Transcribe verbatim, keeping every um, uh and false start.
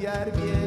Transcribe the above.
confiar bien.